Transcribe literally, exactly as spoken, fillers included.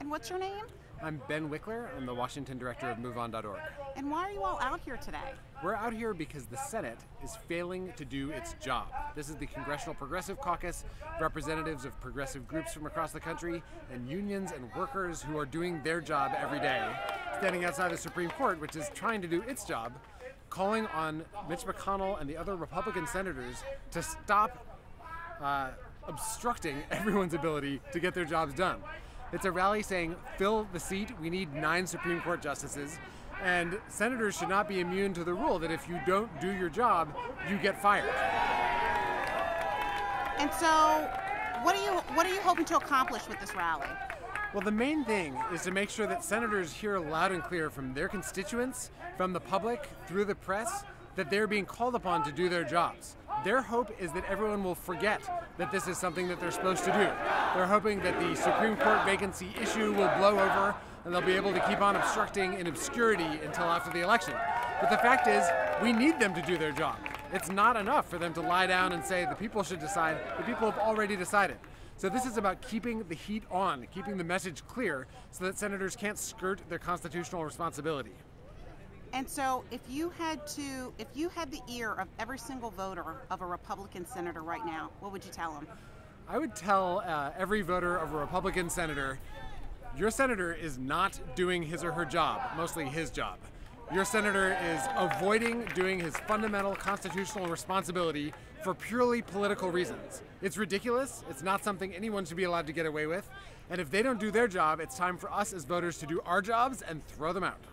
And what's your name? I'm Ben Wikler. I'm the Washington director of MoveOn dot org. And why are you all out here today? We're out here because the Senate is failing to do its job. This is the Congressional Progressive Caucus, representatives of progressive groups from across the country, and unions and workers who are doing their job every day, standing outside the Supreme Court, which is trying to do its job, calling on Mitch McConnell and the other Republican senators to stop uh, obstructing everyone's ability to get their jobs done. It's a rally saying, fill the seat, we need nine Supreme Court justices, and senators should not be immune to the rule that if you don't do your job, you get fired. And so, what are you, what are you hoping to accomplish with this rally? Well, the main thing is to make sure that senators hear loud and clear from their constituents, from the public, through the press, that they're being called upon to do their jobs. Their hope is that everyone will forget that this is something that they're supposed to do. They're hoping that the Supreme Court vacancy issue will blow over and they'll be able to keep on obstructing in obscurity until after the election. But the fact is, we need them to do their job. It's not enough for them to lie down and say the people should decide. The people have already decided. So this is about keeping the heat on, keeping the message clear so that senators can't skirt their constitutional responsibility. And so if you had to, if you had the ear of every single voter of a Republican senator right now, what would you tell them? I would tell uh, every voter of a Republican senator, your senator is not doing his or her job, mostly his job. Your senator is avoiding doing his fundamental constitutional responsibility for purely political reasons. It's ridiculous. It's not something anyone should be allowed to get away with. And if they don't do their job, it's time for us as voters to do our jobs and throw them out.